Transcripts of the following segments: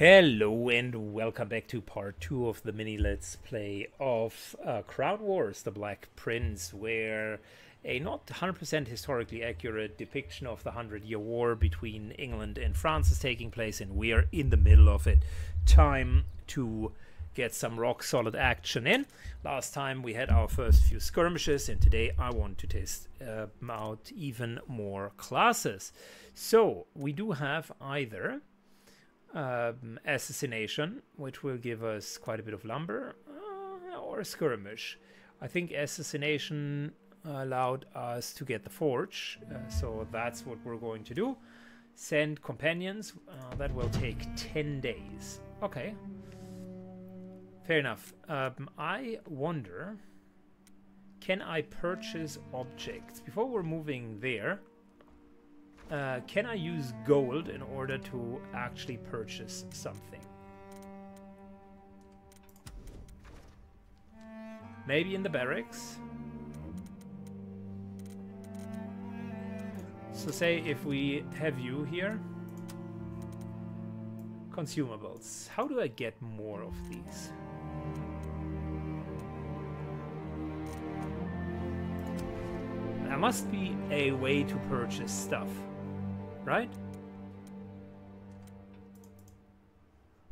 Hello and welcome back to part 2 of the mini let's play of Crown Wars: The Black Prince, where a not 100% historically accurate depiction of the 100-year war between England and France is taking place, and we're in the middle of it. Time to get some rock solid action in. Last time we had our first few skirmishes, and today I want to test out even more classes. So we do have either assassination, which will give us quite a bit of lumber, or skirmish. I think assassination allowed us to get the forge, so that's what we're going to do. Send companions, that will take 10 days. Okay, fair enough. I wonder, can I purchase objects? Before we're moving there, can I use gold in order to actually purchase something? Maybe in the barracks? So say if we have you here. Consumables. How do I get more of these? There must be a way to purchase stuff. Right?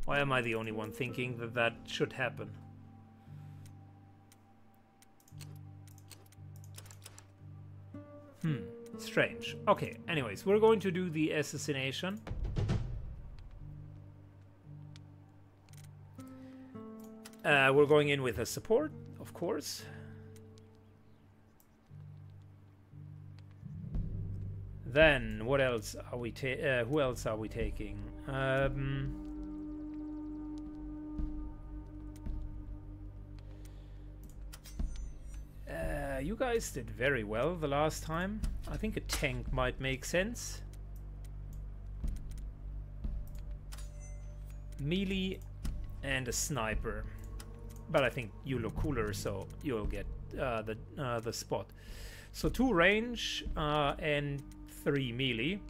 Why am I the only one thinking that that should happen? Strange. Okay, anyways, we're going to do the assassination. We're going in with a support, of course. Then what else are we who else are we taking? You guys did very well the last time. I think a tank might make sense. Melee and a sniper, but I think you look cooler, so you'll get the spot. So 2 range and 3 melee,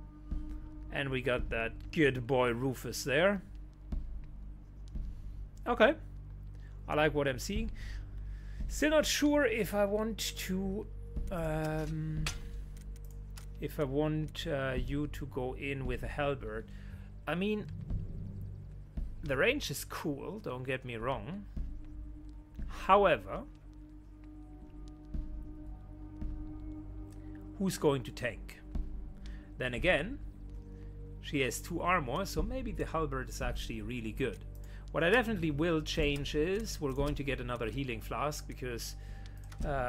and we got that good boy Rufus there. Okay, I like what I'm seeing. Still not sure if I want to you to go in with a halberd. I mean, the range is cool, don't get me wrong. However, who's going to tank? Then again, she has 2 armor, so maybe the halberd is actually really good. What I definitely will change is we're going to get another healing flask, because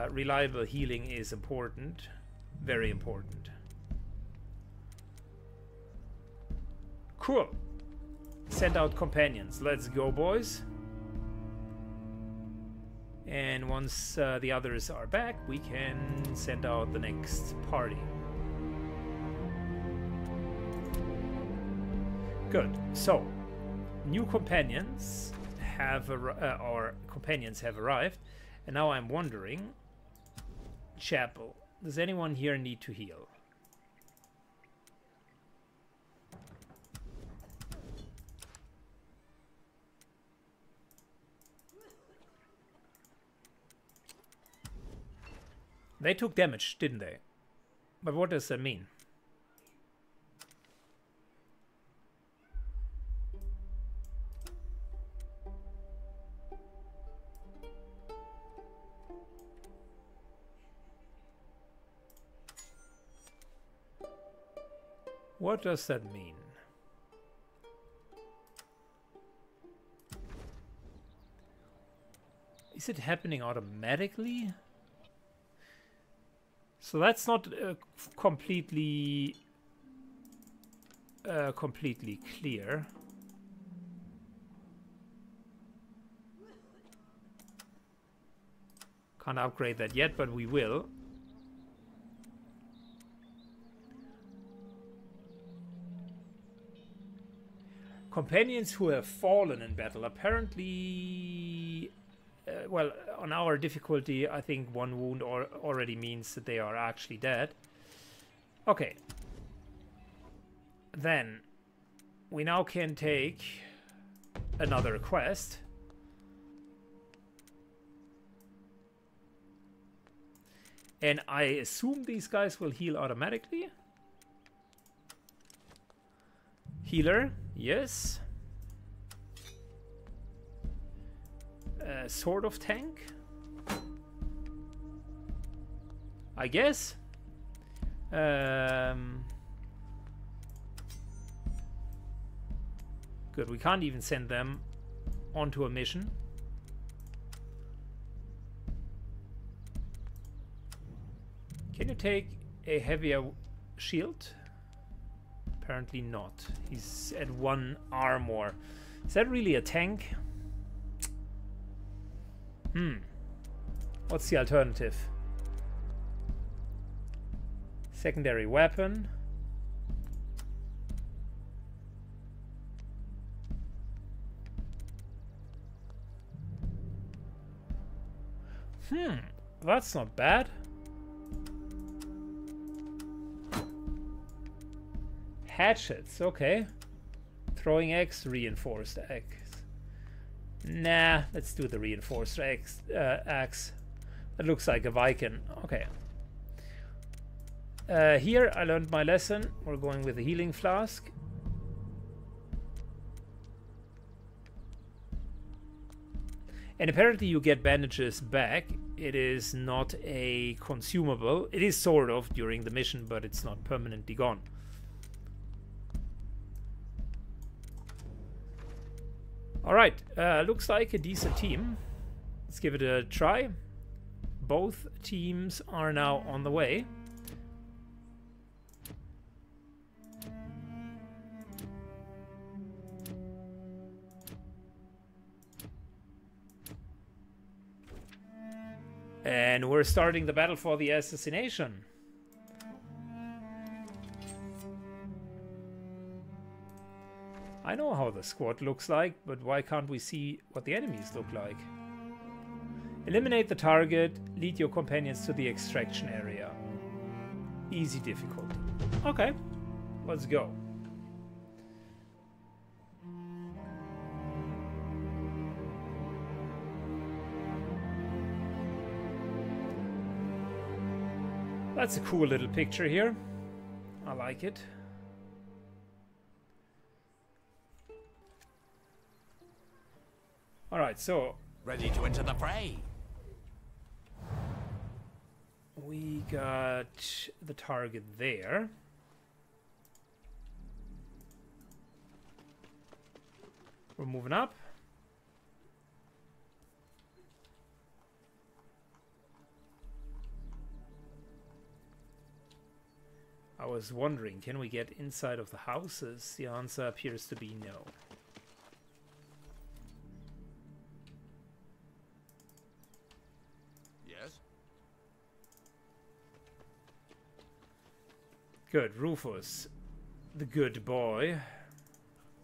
reliable healing is important. Very important. Cool. Send out companions. Let's go, boys. And once the others are back, we can send out the next party. Good. So, new companions have arrived, and now I'm wondering, chapel. Does anyone here need to heal? They took damage, didn't they? But what does that mean? What does that mean? Is it happening automatically? So that's not completely clear. Can't upgrade that yet, but we will. Companions who have fallen in battle, apparently, well, on our difficulty, I think 1 wound already means that they are actually dead. Okay. Then, we now can take another quest. And I assume these guys will heal automatically. Healer, yes. Sort of tank, I guess. Good, we can't even send them onto a mission. Can you take a heavier shield? Apparently not. He's at 1 armor. Is that really a tank? Hmm. What's the alternative? Secondary weapon. Hmm. That's not bad. Hatchets. Okay. Throwing axe, reinforced axe. Nah, let's do the reinforced axe. That looks like a Viking. Okay. Here, I learned my lesson. We're going with the healing flask. And apparently you get bandages back. It is not a consumable. It is sort of during the mission, but it's not permanently gone. Alright, looks like a decent team. Let's give it a try. Both teams are now on the way. And we're starting the battle for the assassination. I know how the squad looks like, but why can't we see what the enemies look like? Eliminate the target, lead your companions to the extraction area. Easy difficulty. Okay, let's go. That's a cool little picture here. I like it. All right, so ready to enter the fray. We got the target there. We're moving up. I was wondering, can we get inside of the houses? The answer appears to be no. Good, Rufus, the good boy,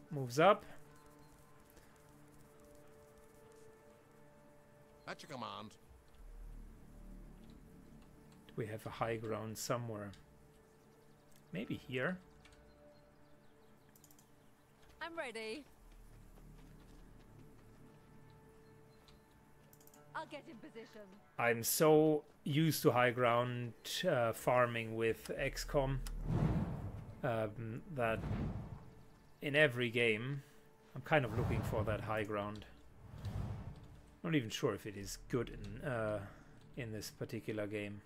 moves up. At your command. Do we have a high ground somewhere? Maybe here. I'm ready. I'll get in position. I'm so used to high ground farming with XCOM that in every game I'm kind of looking for that high ground. Not even sure if it is good in this particular game.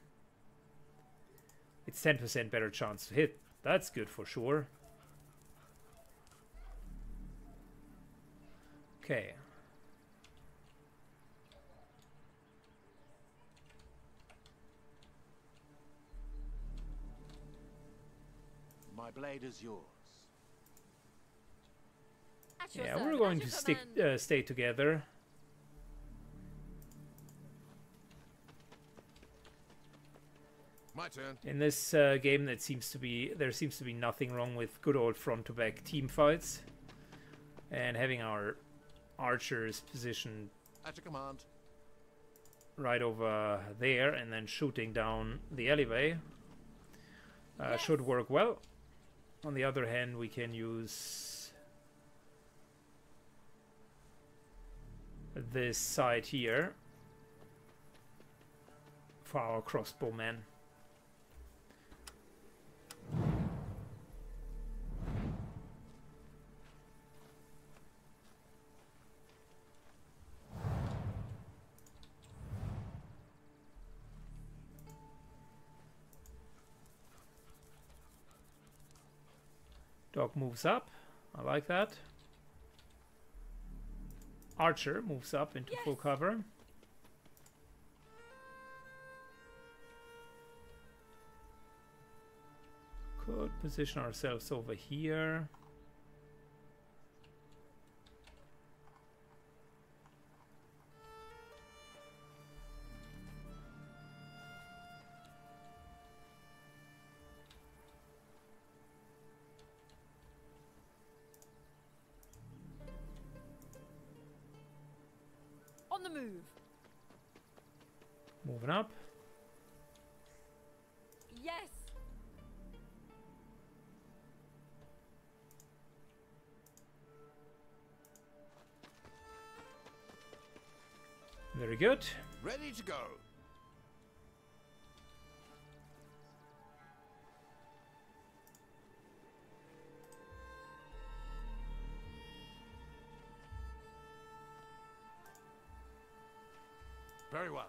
It's 10% better chance to hit. That's good for sure. Okay. My blade is yours. Yeah, we're going to stay together. My turn. In this game, there seems to be nothing wrong with good old front-to-back team fights, and having our archers positioned at your command, right over there, and then shooting down the alleyway should work well. On the other hand, we can use this side here for our crossbowmen. Dog moves up. I like that. Archer moves up into full cover. Could position ourselves over here. Moving up. Yes. Very good. Ready to go. Very well.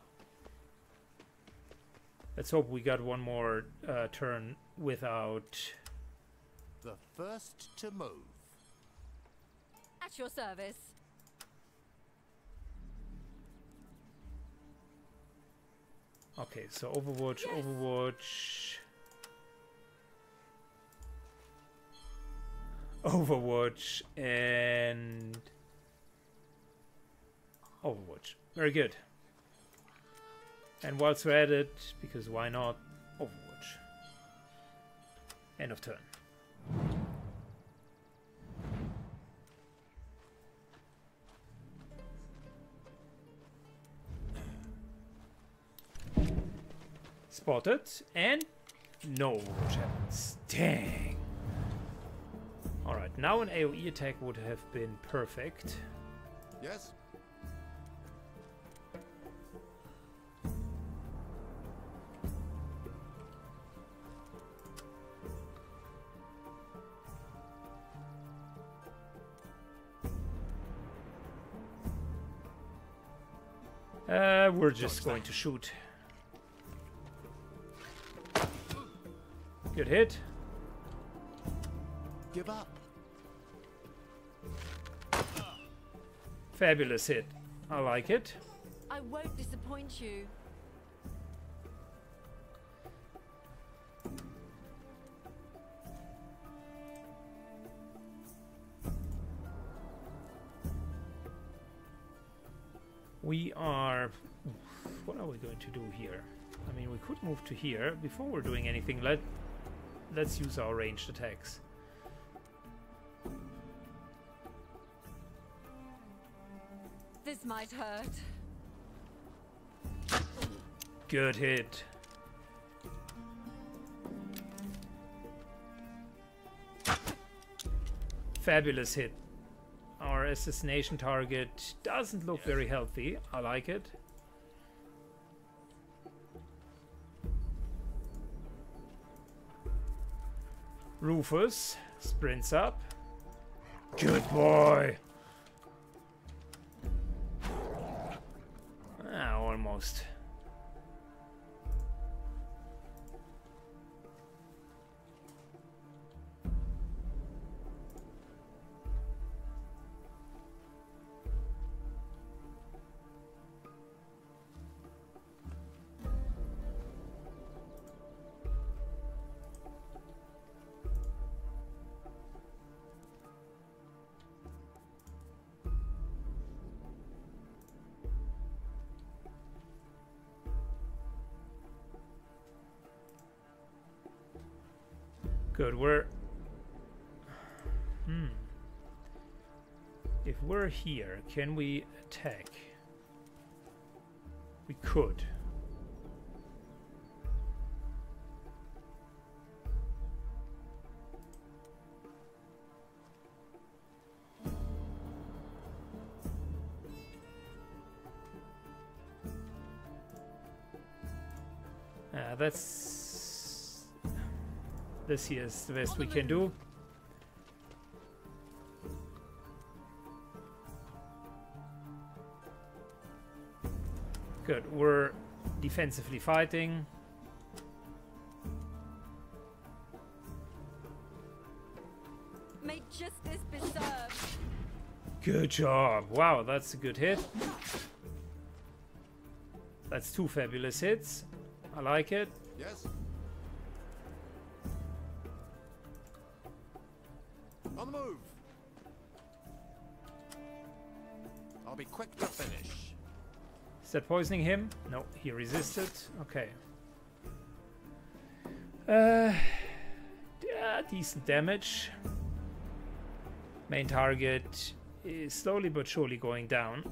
Let's hope we got one more turn without... The first to move. At your service. Okay, so Overwatch, yes. Overwatch... Overwatch and... Overwatch. Very good. And whilst we're at it, because why not, Overwatch. End of turn. Spotted, and no Overwatch happens. Dang! Alright, now an AoE attack would have been perfect. Yes? We're just going to shoot. Good hit. Give up. Fabulous hit. I like it. I won't disappoint you. We are... What are we going to do here? I mean, we could move to here. Before we're doing anything, let's use our ranged attacks. This might hurt. Good hit. Fabulous hit. Our assassination target doesn't look very healthy. I like it. Rufus sprints up. Good boy. Ah, almost. Good, we're... If we're here, can we attack? We could. That's... This here is the best we can do. Good, we're defensively fighting. May justice be served. Good job. Wow, that's a good hit. That's two fabulous hits. I like it. Yes. On the move. I'll be quick to finish. Is that poisoning him? No, he resisted. Okay. Yeah, decent damage. Main target is slowly but surely going down.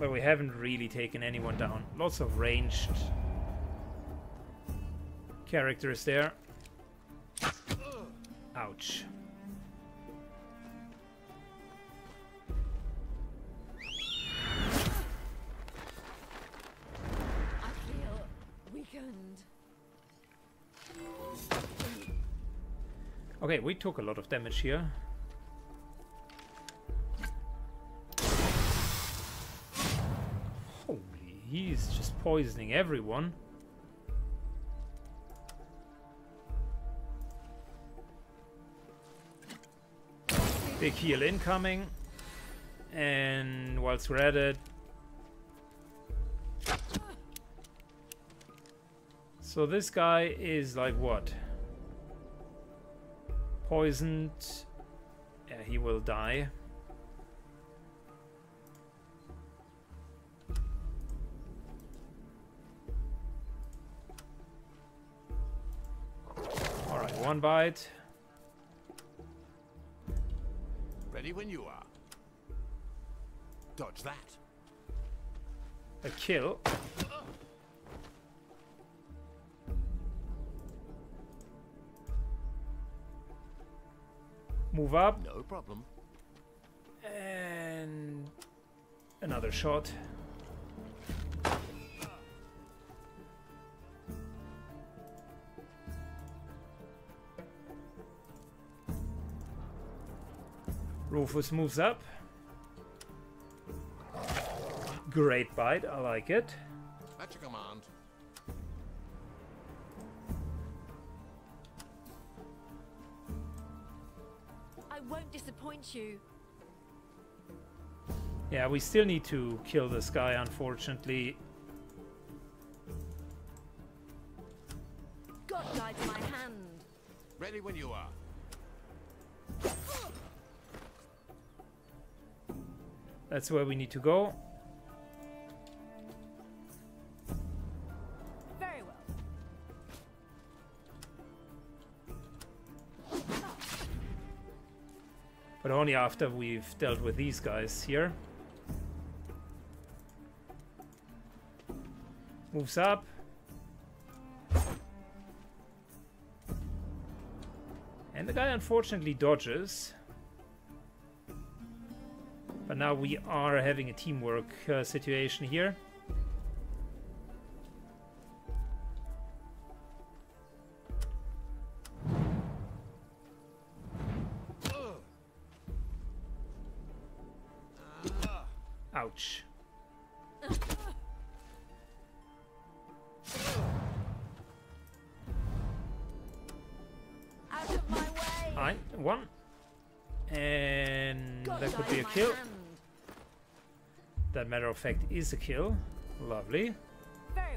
But we haven't really taken anyone down. Lots of ranged characters there. Ouch. I feel weakened. Okay, we took a lot of damage here. He's just poisoning everyone. Big heal incoming. And whilst we're at it... So this guy is like what? Poisoned. Yeah, he will die. One bite. Ready when you are. Dodge that. A kill. Move up. No problem. And another shot. Rufus moves up. Great bite, I like it. That's a command. I won't disappoint you. Yeah, we still need to kill this guy, unfortunately. God guides my hand. Ready when you are. That's where we need to go. Very well. But only after we've dealt with these guys here. Moves up. And the guy unfortunately dodges. But now we are having a teamwork situation here. Ouch. Out of my way. I won. And that could be a kill. That matter of fact is a kill. Lovely. Very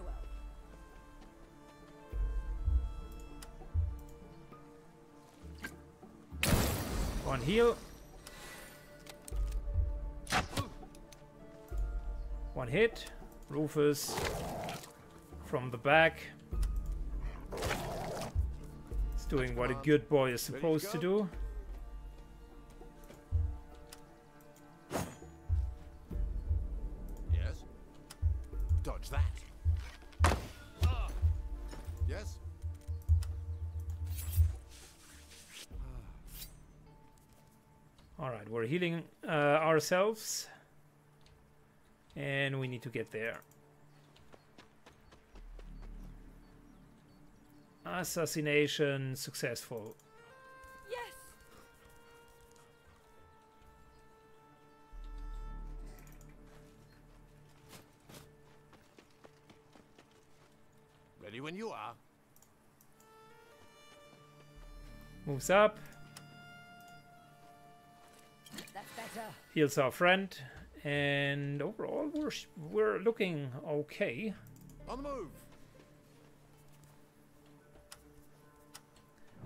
well. One heal. One hit. Rufus from the back. It's doing what a good boy is supposed to do. Healing ourselves, and we need to get there. Assassination successful. Yes. Ready when you are. Moves up. That's better. Heals our friend, and overall we're looking okay. On the move.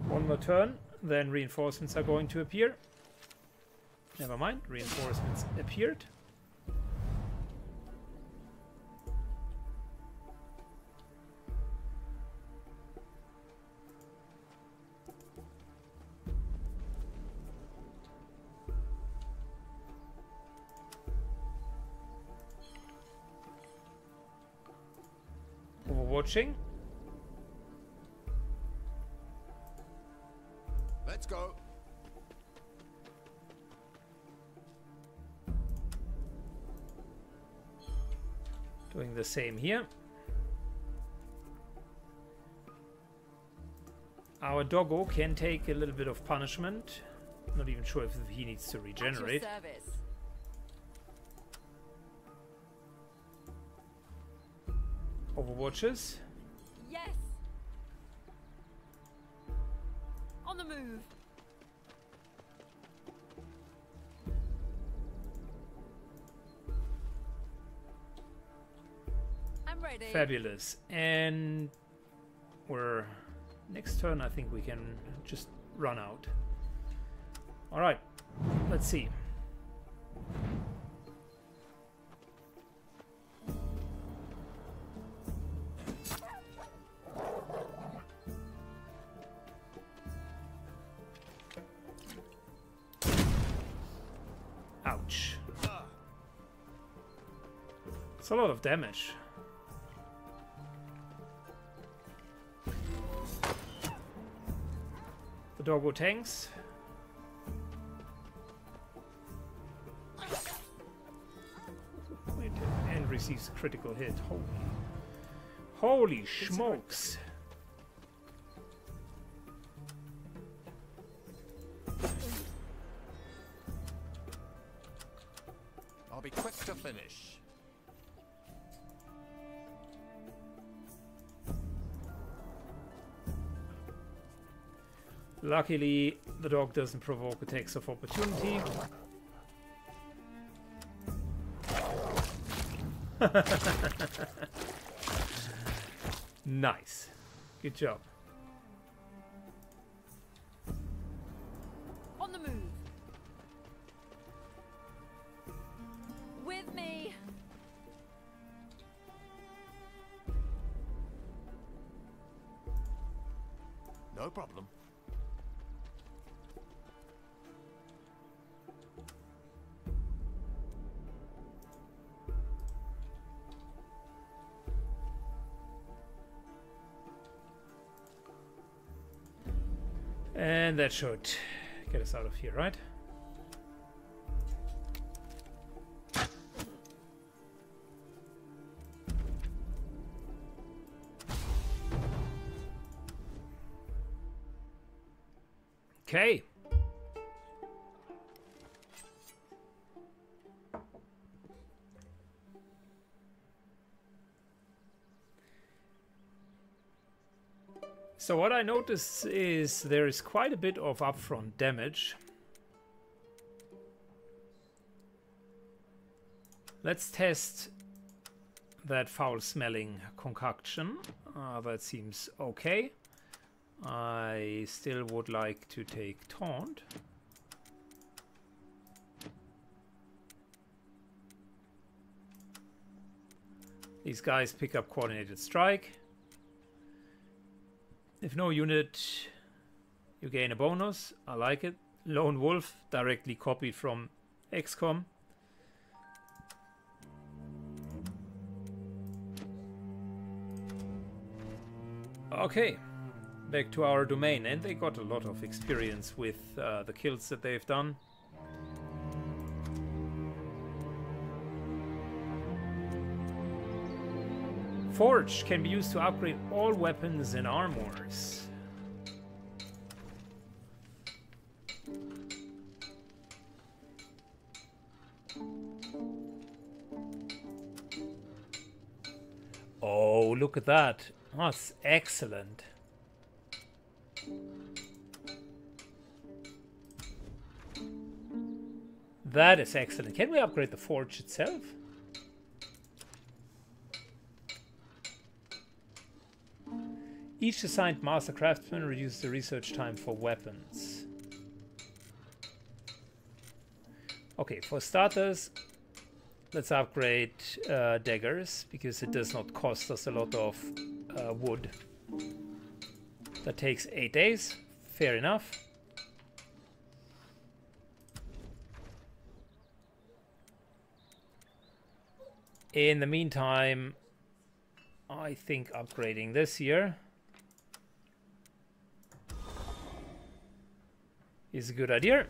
One more turn, then reinforcements are going to appear. Never mind, reinforcements appeared. Overwatching. Let's go. Doing the same here. Our doggo can take a little bit of punishment. Not even sure if he needs to regenerate. Overwatches. Yes. On the move. I'm ready. Fabulous. And we're next turn, I think we can just run out. All right. Let's see. A lot of damage. The doggo tanks. And receives a critical hit. Holy smokes. I'll be quick to finish. Luckily, the dog doesn't provoke attacks of opportunity. Nice. Good job. On the move. With me. No problem. And that should get us out of here, right? Okay. So what I notice is there is quite a bit of upfront damage. Let's test that foul-smelling concoction. That seems okay. I still would like to take taunt. These guys pick up coordinated strike. If no unit, you gain a bonus. I like it. Lone Wolf, directly copied from XCOM. Okay, back to our domain. And they got a lot of experience with the kills that they've done. Forge can be used to upgrade all weapons and armors. Oh, look at that. That's excellent. That is excellent. Can we upgrade the forge itself? Each assigned master craftsman reduces the research time for weapons. Okay, for starters, let's upgrade daggers, because it does not cost us a lot of wood. That takes 8 days. Fair enough. In the meantime, I think upgrading this here is a good idea.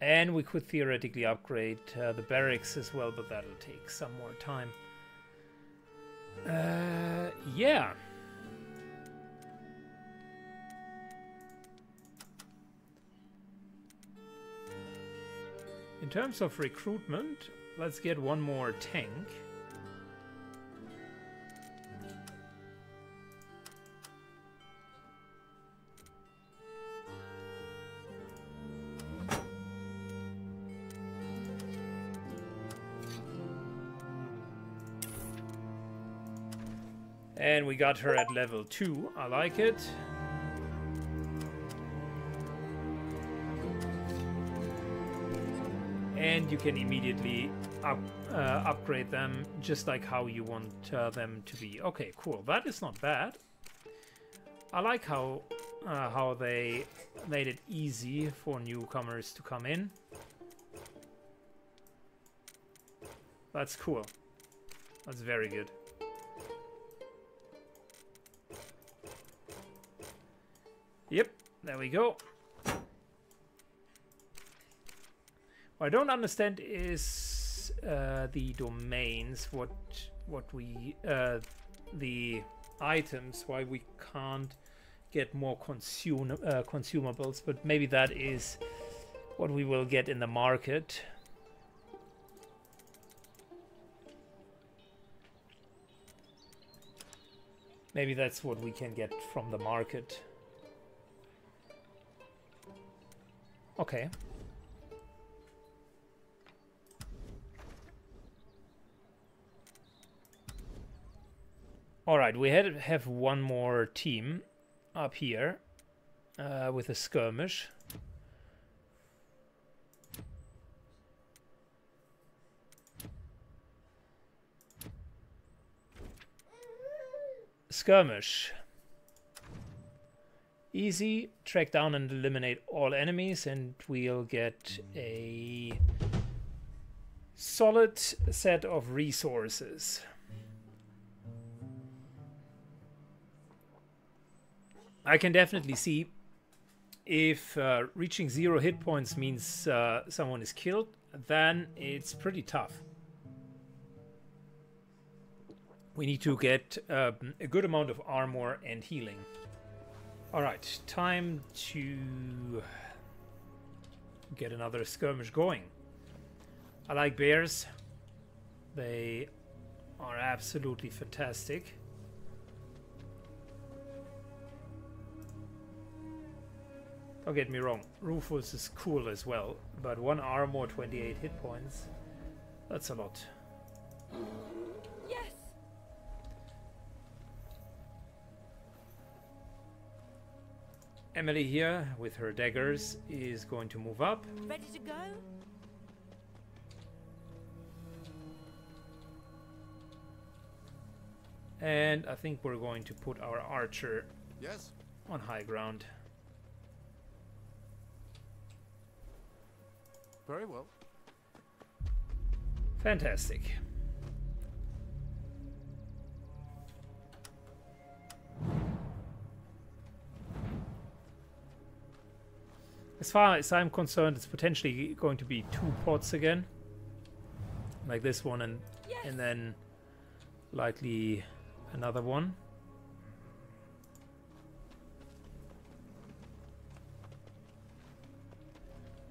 And we could theoretically upgrade the barracks as well, but that'll take some more time. Yeah. In terms of recruitment, let's get one more tank. And we got her at level 2. I like it. And you can immediately upgrade them just like how you want them to be. Okay, cool. That is not bad. I like how they made it easy for newcomers to come in. That's cool. That's very good. Yep, there we go. What I don't understand is the domains, the items, why we can't get more consumables, but maybe that is what we will get in the market. Maybe that's what we can get from the market. Okay. All right, we have one more team up here with a skirmish. Skirmish. Easy, track down and eliminate all enemies, and we'll get a solid set of resources. I can definitely see if reaching 0 hit points means someone is killed, then it's pretty tough. We need to get a good amount of armor and healing. Alright, time to get another skirmish going. I like bears. They are absolutely fantastic. Don't get me wrong, Rufus is cool as well, but 1 armor, 28 hit points, that's a lot. Emily here, with her daggers, is going to move up. Ready to go? And I think we're going to put our archer on high ground. Very well. Fantastic. As far as I'm concerned, it's potentially going to be two pods again. Like this one and, yes, and then likely another one.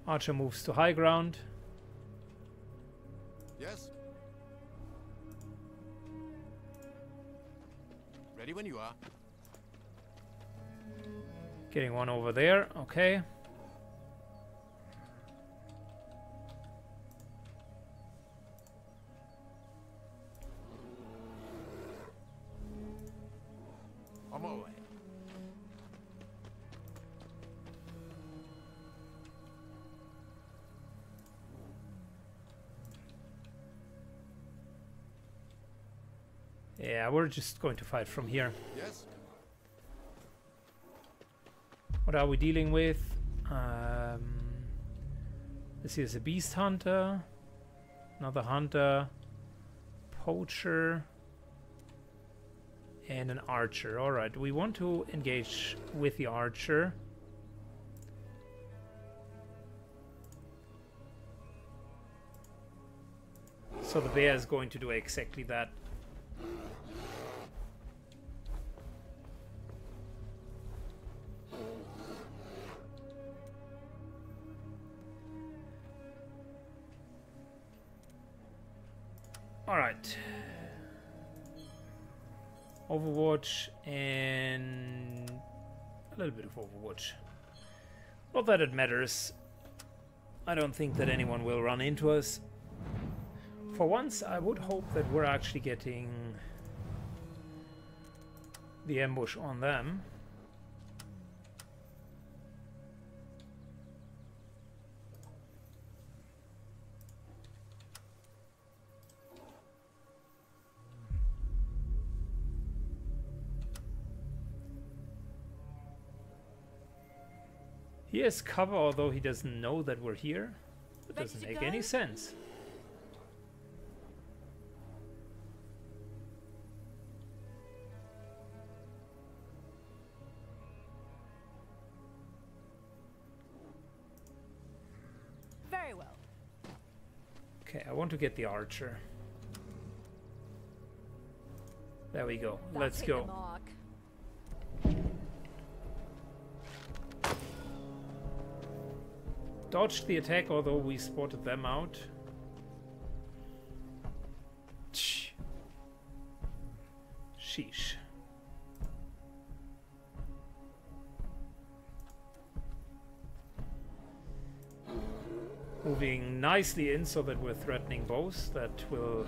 Archer moves to high ground. Yes. Ready when you are. Getting one over there, okay. Yeah, we're just going to fight from here. Yes. What are we dealing with? This here's a beast hunter, another hunter, poacher, and an archer. Alright, we want to engage with the archer. So the bear is going to do exactly that. Alright. Overwatch and a little bit of Overwatch. Not that it matters. I don't think that anyone will run into us. For once, I would hope that we're actually getting the ambush on them. He has cover, although he doesn't know that we're here. It doesn't make any sense. Very well. Okay, I want to get the archer. There we go. Let's go. Dodged the attack, although we spotted them out. Sheesh. Moving nicely in so that we're threatening both. That will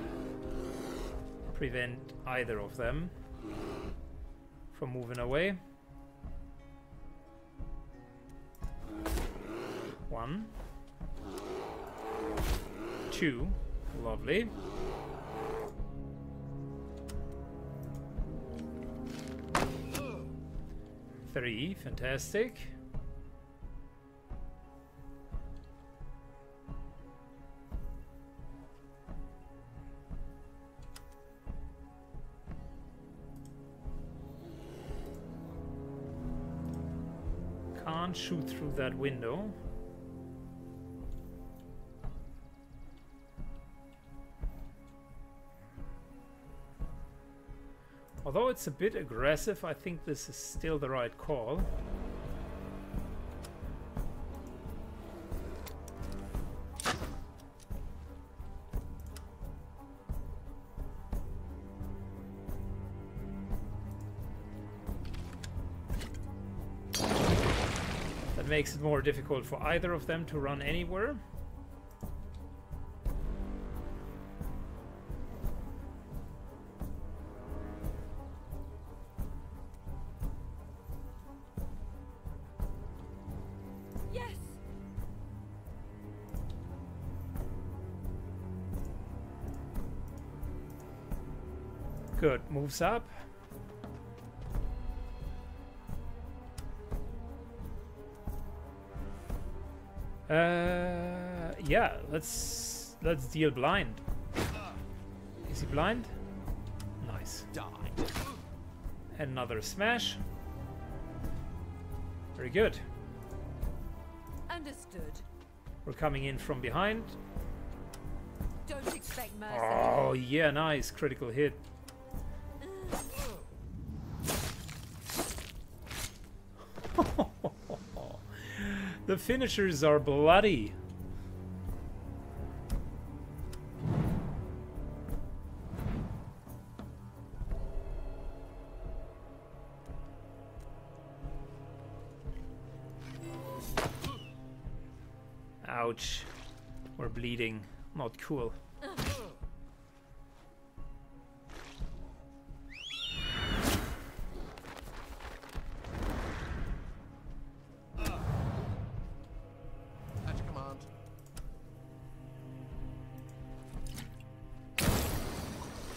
prevent either of them from moving away. One, two, lovely. Three, fantastic. Can't shoot through that window. Although it's a bit aggressive, I think this is still the right call. That makes it more difficult for either of them to run anywhere. Good, moves up. Yeah, let's deal blind. Is he blind? Nice. Another smash. Very good. We're coming in from behind. Don't expect mercy. Oh yeah, nice critical hit. The finishers are bloody. Ouch. We're bleeding. Not cool.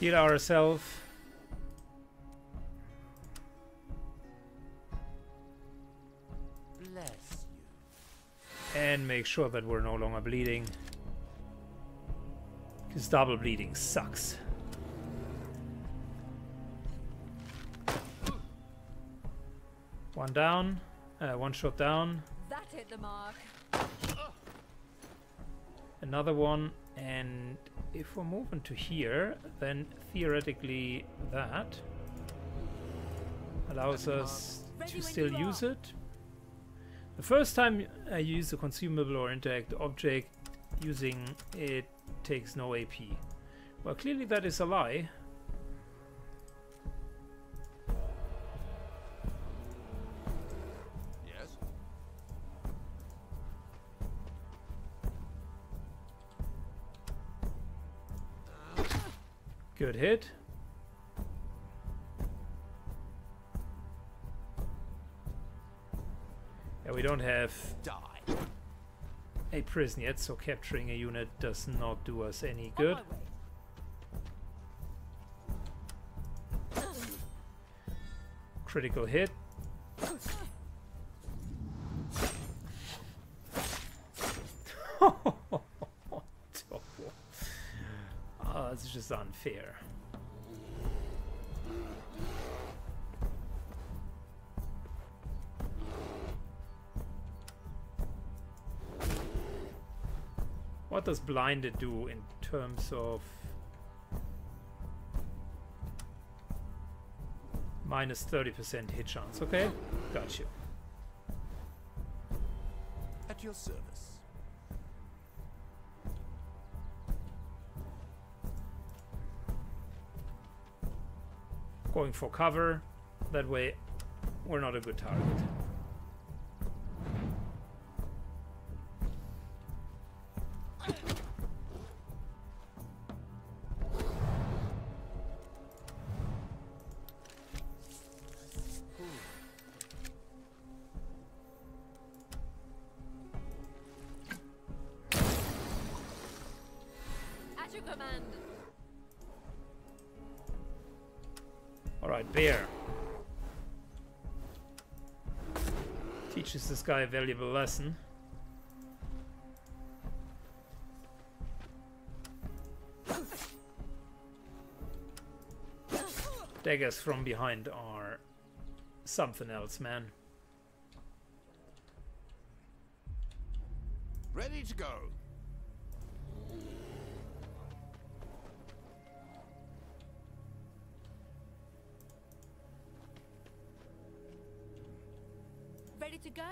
Heal ourselves. Bless you. And make sure that we're no longer bleeding. Because double bleeding sucks. One down. One shot down. That hit the mark. Another one, and if we're moving to here, then theoretically that allows us to still use it. The first time I use a consumable or interact object, using it takes no AP. Well, clearly that is a lie. Good hit. Yeah, we don't have a prison yet, so capturing a unit does not do us any good. Critical hit. Is unfair. What does blinded do in terms of minus 30% hit chance? Okay, gotcha. At your service. Going for cover, that way we're not a good target. At your command. Alright, bear. Teaches this guy a valuable lesson. Daggers from behind are something else, man. Ready to go. To go.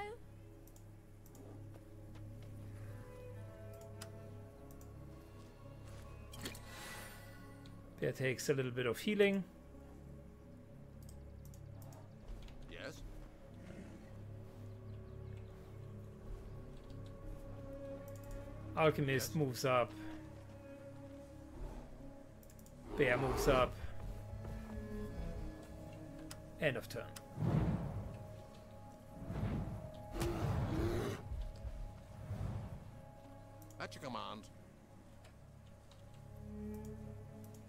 That takes a little bit of healing. Yes. Alchemist moves up. Bear moves up. End of turn. At your command.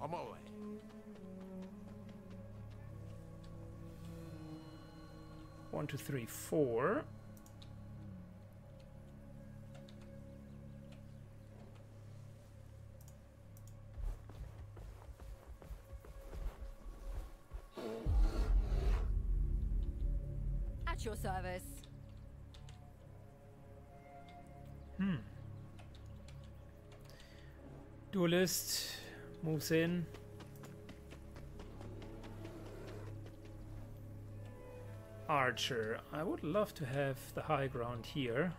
On my way. One, two, three, four. At your service. Duelist moves in. Archer. I would love to have the high ground here.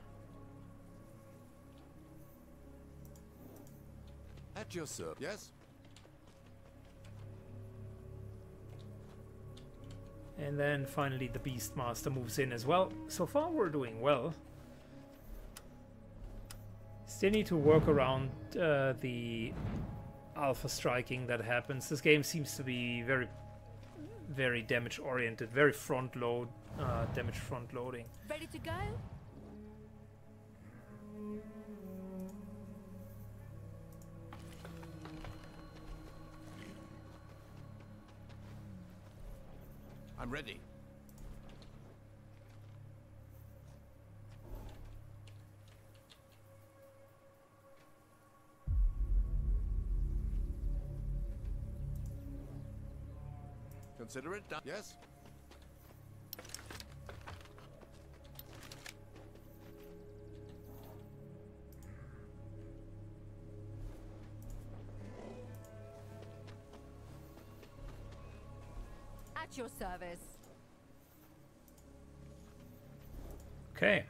At your service. Yes. And then finally the Beastmaster moves in as well. So far we're doing well. Still need to work around the alpha striking that happens. This game seems to be very damage oriented, very front load, damage front loading. Ready to go? I'm ready. Consider it done. Yes. At your service. Okay.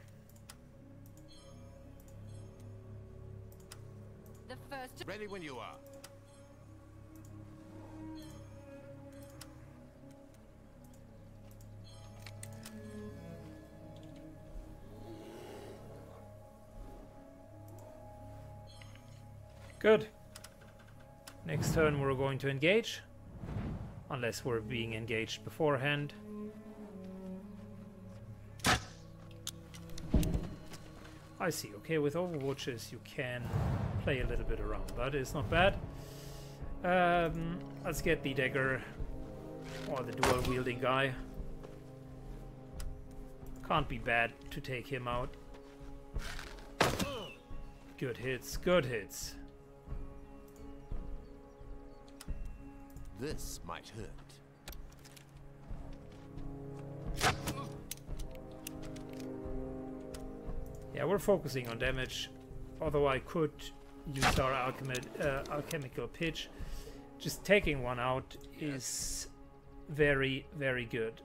The first. Ready when you are. Good. Next turn we're going to engage. Unless we're being engaged beforehand. I see. Okay, with Overwatches you can play a little bit around. That is not bad. Let's get the dagger or the dual wielding guy. Can't be bad to take him out. Good hits, good hits. This might hurt. Yeah, we're focusing on damage, although I could use our alchemical pitch. Just taking one out is very, very good.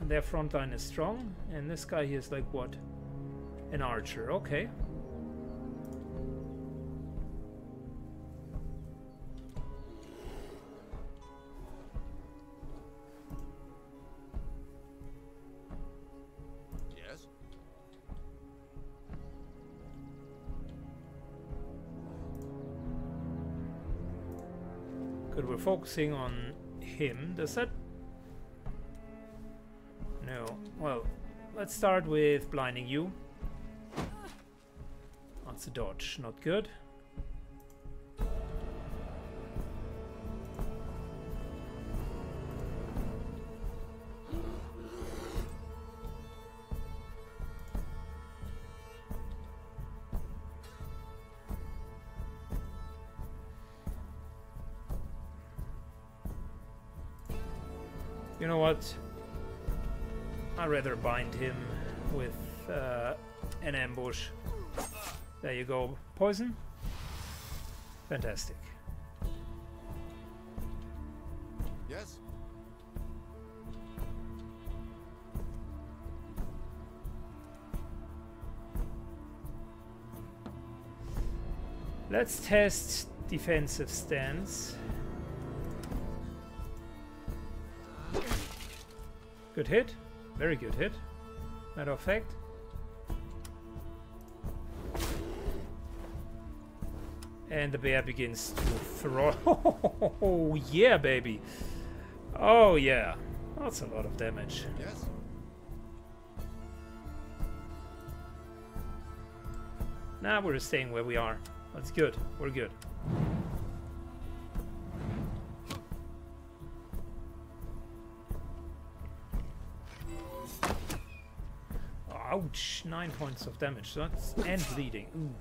And their front line is strong, and this guy here is like what? An archer, okay. Focusing on him, does that? No. Well, let's start with blinding you. That's a dodge, not good. You know what? I'd rather bind him with an ambush. There you go. Poison? Fantastic. Yes. Let's test defensive stance. Good hit, very good hit, matter of fact. And the bear begins to throw. Oh yeah, baby. Oh yeah, that's a lot of damage. Yes. Nah, we're staying where we are. That's good, we're good. Ouch, 9 points of damage, that's and bleeding. Ooh.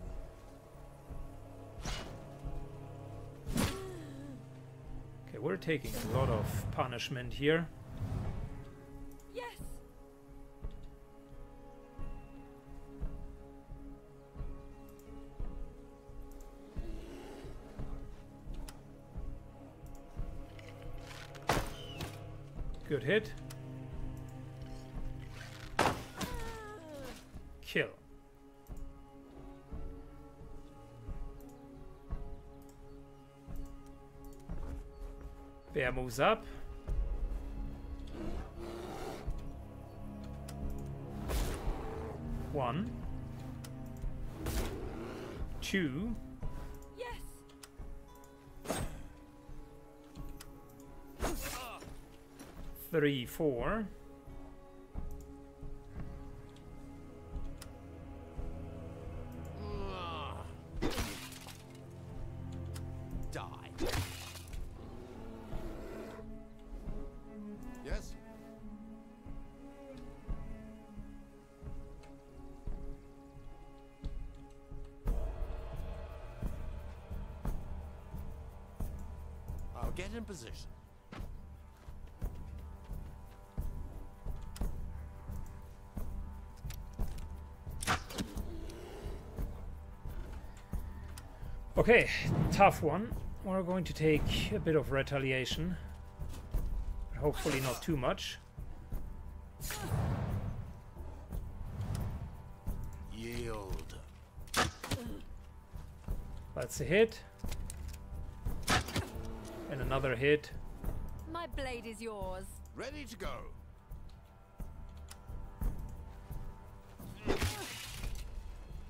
Okay, we're taking a lot of punishment here. Yes. Good hit. Kill. Bear moves up. One. Two. Yes. 3, 4. 'Kay, tough one. We're going to take a bit of retaliation, but hopefully not too much. Yield. That's a hit. And another hit. My blade is yours. Ready to go.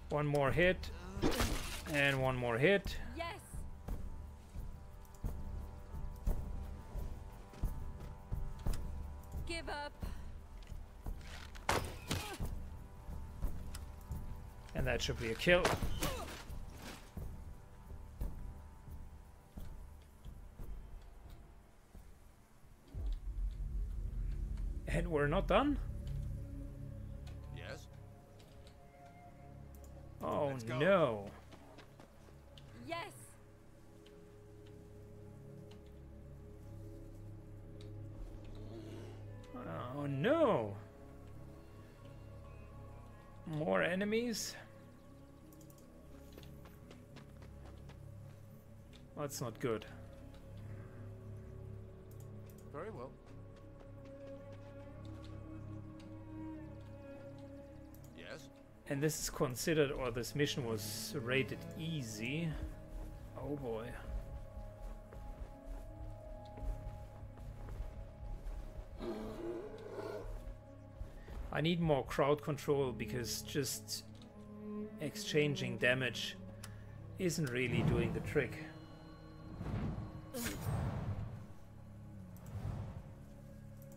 One more hit. And one more hit. Yes. Give up. And that should be a kill. And we're not done? Yes. Oh no. Yes. Oh no. More enemies. That's not good. Very well. Yes. And this is considered, or this mission was rated easy. Oh boy. I need more crowd control because just exchanging damage isn't really doing the trick.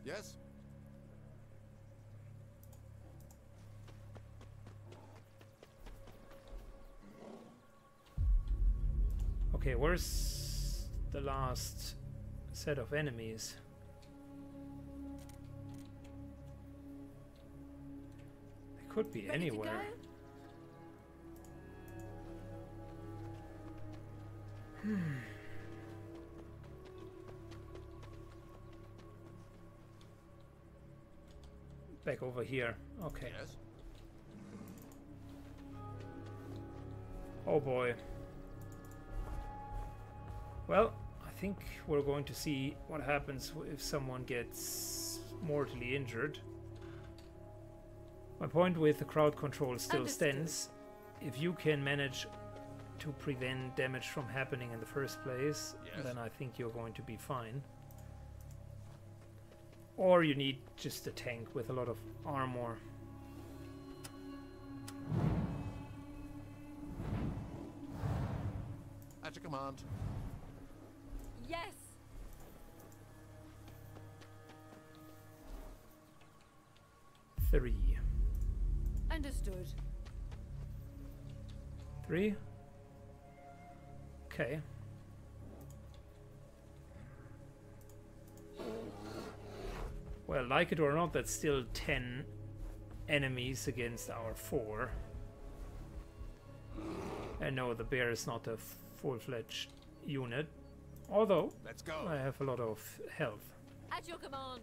Yes. Okay, where's the last set of enemies? They could be anywhere. Back over here. Okay. Yes. Oh boy. Well, I think we're going to see what happens if someone gets mortally injured. My point with the crowd control still stands. If you can manage to prevent damage from happening in the first place, yes, then I think you're going to be fine. Or you need just a tank with a lot of armor. At your command. Yes. Three. Understood. Three. Okay. Well, like it or not, that's still 10 enemies against our 4. And no, the bear is not a full-fledged unit. Although, let's go. I have a lot of health. At your command.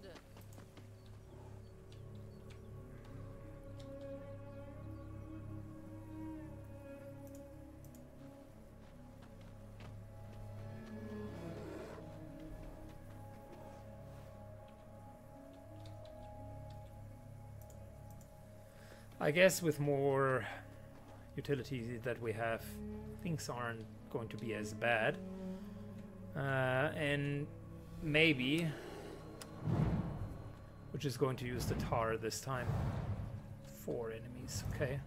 I guess with more utilities that we have, things aren't going to be as bad. And maybe we're just going to use the tar this time. 4 enemies, okay.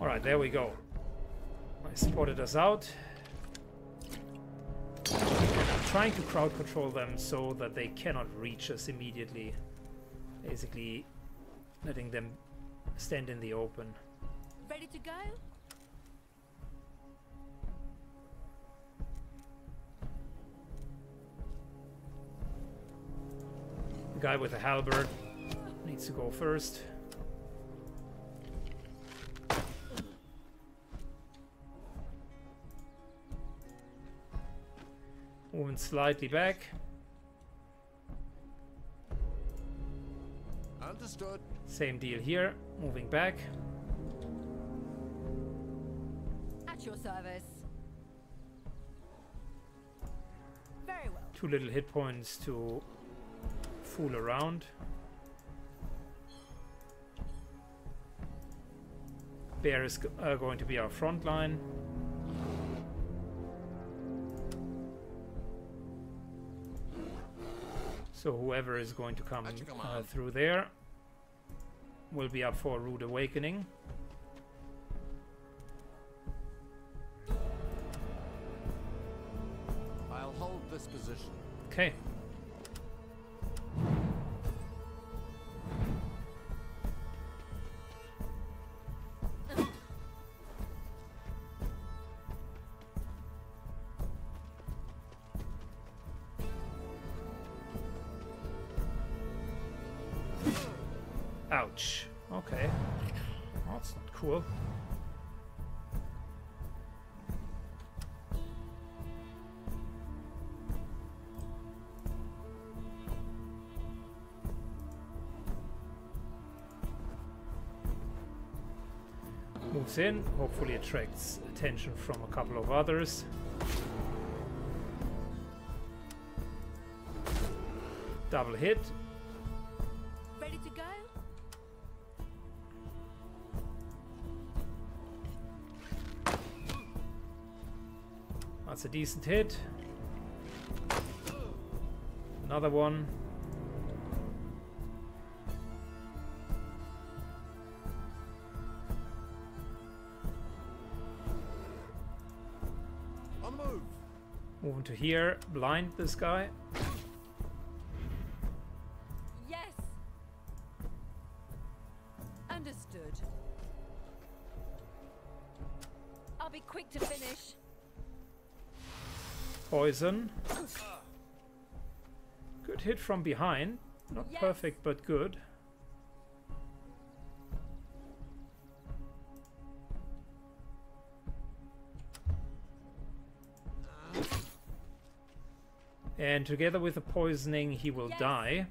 Alright, there we go. I spotted us out. I'm trying to crowd control them so that they cannot reach us immediately. Basically, letting them stand in the open. Ready to go? The guy with the halberd needs to go first. Moving slightly back. Understood. Same deal here. Moving back. At your service. Very well. Too little hit points to fool around. Bear is going to be our front line. So whoever is going to come through there will be up for a rude awakening. I'll hold this position. Okay. Ouch. Okay. Well, that's not cool. Moves in. Hopefully attracts attention from a couple of others. Double hit. That's a decent hit. Another one. On the move. Moving to here. Blind this guy. Yes. Understood. I'll be quick to finish. Poison. Good hit from behind. Not perfect, but good. And together with the poisoning, he will die.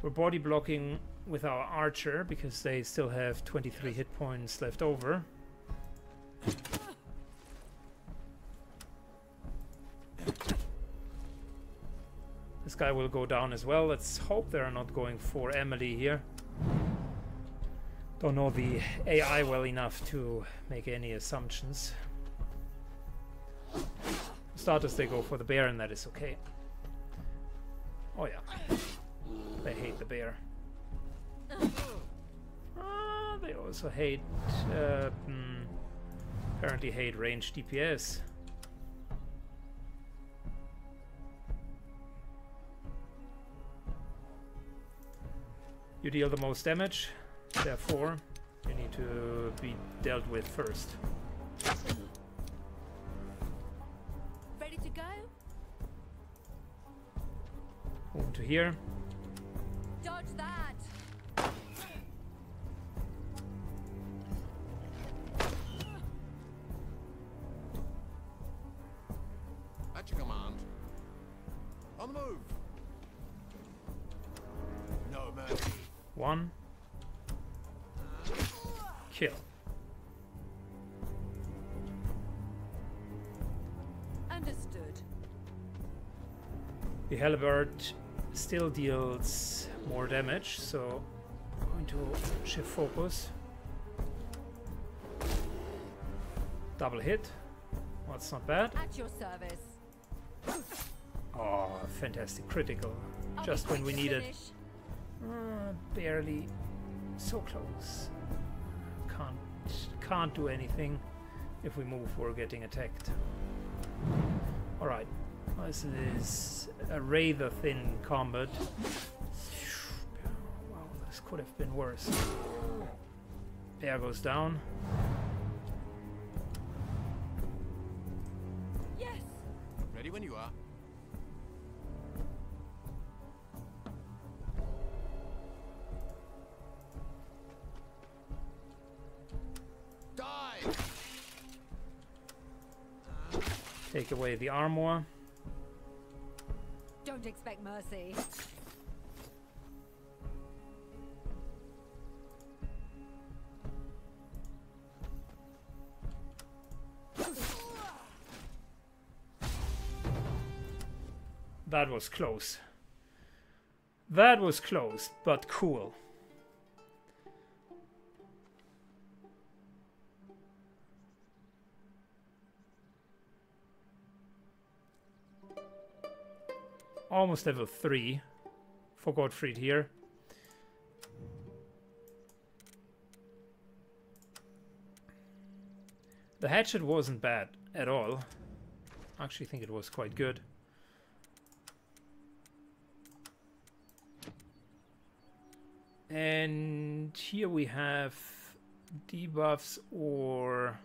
We're body blocking with our archer because they still have 23 hit points left over. This guy will go down as well. Let's hope they're not going for Emily here. Don't know the AI well enough to make any assumptions. Starters, they go for the bear, and that is okay. Oh yeah. They hate the bear. They also hate... apparently hate range DPS. You deal the most damage, therefore you need to be dealt with first. Ready to go? Move to here. Dodge that. At your command. On the move. No mercy. One. kill. Understood. The halberd still deals more damage, so I'm going to shift focus. Double hit. Well, it's not bad. At your service. Oh, fantastic. Critical. Just when we need it. Barely. So close. Can't do anything. If we move, we're getting attacked. Alright. This is a rather thin combat. Wow, this could have been worse. Bear goes down. Yes. Ready when you are. Take away the armor. Don't expect mercy. That was close. That was close, but cool. Almost level 3 for Gottfried here. The hatchet wasn't bad at all. I actually think it was quite good. And here we have debuffs or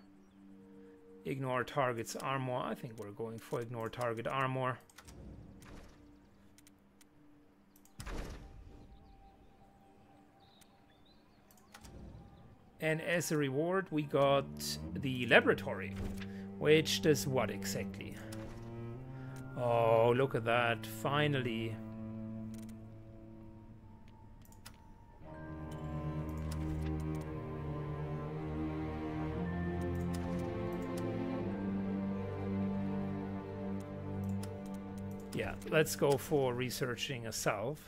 ignore target's armor. I think we're going for ignore target armor. And as a reward, we got the laboratory, which does what exactly? Oh, look at that, finally. Yeah, let's go for researching a salve.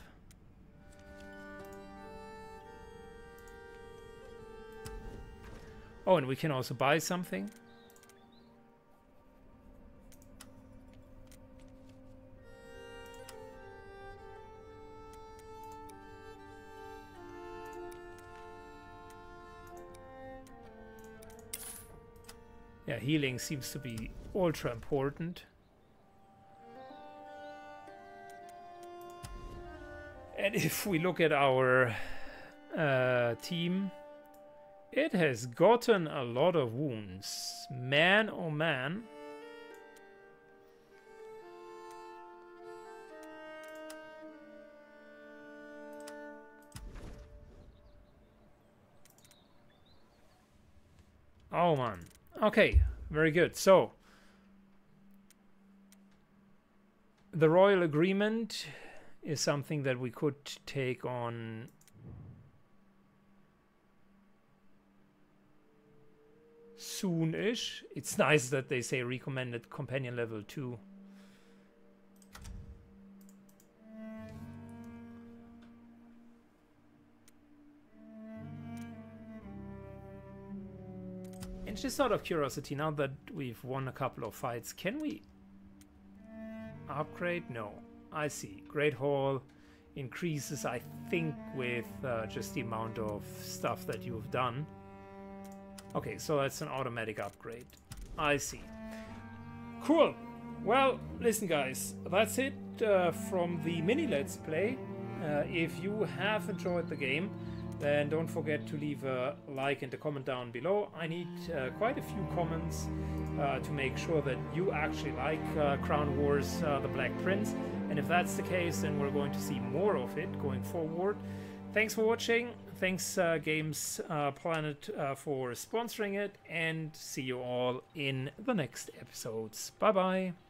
Oh, and we can also buy something. Yeah, healing seems to be ultra important. And if we look at our team, it has gotten a lot of wounds. Man, oh man. Oh man. Okay, very good. So, the Royal Agreement is something that we could take on. Soon-ish. It's nice that they say recommended companion level 2. And just out of curiosity, now that we've won a couple of fights, can we upgrade? No. I see. Great Hall increases, I think, with just the amount of stuff that you've done. Okay, so that's an automatic upgrade. I see. Cool. Well, listen guys, that's it from the mini Let's Play. If you have enjoyed the game, then don't forget to leave a like and a comment down below. I need quite a few comments to make sure that you actually like Crown Wars: The Black Prince. And if that's the case, then we're going to see more of it going forward. Thanks for watching. Thanks Gamesplanet for sponsoring it, and see you all in the next episodes. Bye bye.